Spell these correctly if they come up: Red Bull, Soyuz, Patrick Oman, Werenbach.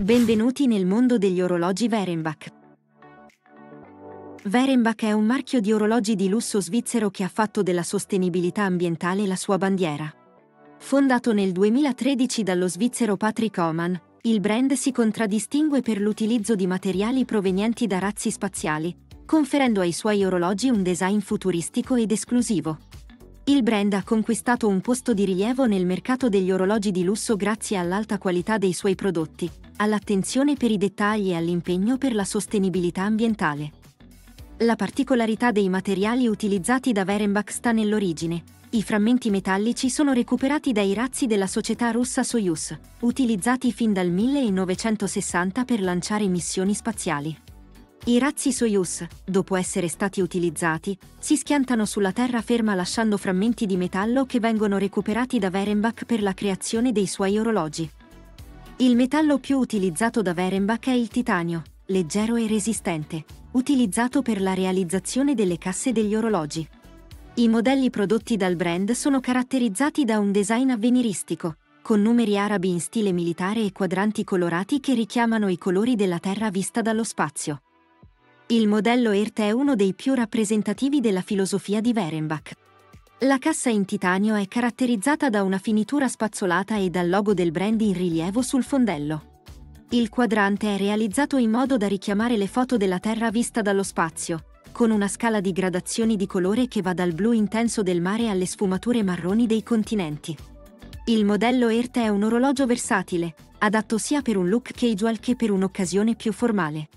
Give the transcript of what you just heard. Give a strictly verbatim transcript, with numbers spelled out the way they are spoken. Benvenuti nel mondo degli orologi Werenbach. Werenbach è un marchio di orologi di lusso svizzero che ha fatto della sostenibilità ambientale la sua bandiera. Fondato nel duemilatredici dallo svizzero Patrick Oman, il brand si contraddistingue per l'utilizzo di materiali provenienti da razzi spaziali, conferendo ai suoi orologi un design futuristico ed esclusivo. Il brand ha conquistato un posto di rilievo nel mercato degli orologi di lusso grazie all'alta qualità dei suoi prodotti, all'attenzione per i dettagli e all'impegno per la sostenibilità ambientale. La particolarità dei materiali utilizzati da Werenbach sta nell'origine. I frammenti metallici sono recuperati dai razzi della società russa Soyuz, utilizzati fin dal millenovecentosessanta per lanciare missioni spaziali. I razzi Soyuz, dopo essere stati utilizzati, si schiantano sulla terraferma lasciando frammenti di metallo che vengono recuperati da Werenbach per la creazione dei suoi orologi. Il metallo più utilizzato da Werenbach è il titanio, leggero e resistente, utilizzato per la realizzazione delle casse degli orologi. I modelli prodotti dal brand sono caratterizzati da un design avveniristico, con numeri arabi in stile militare e quadranti colorati che richiamano i colori della Terra vista dallo spazio. Il modello E R T E è uno dei più rappresentativi della filosofia di Werenbach. La cassa in titanio è caratterizzata da una finitura spazzolata e dal logo del brand in rilievo sul fondello. Il quadrante è realizzato in modo da richiamare le foto della Terra vista dallo spazio, con una scala di gradazioni di colore che va dal blu intenso del mare alle sfumature marroni dei continenti. Il modello E R T E è un orologio versatile, adatto sia per un look casual che per un'occasione più formale.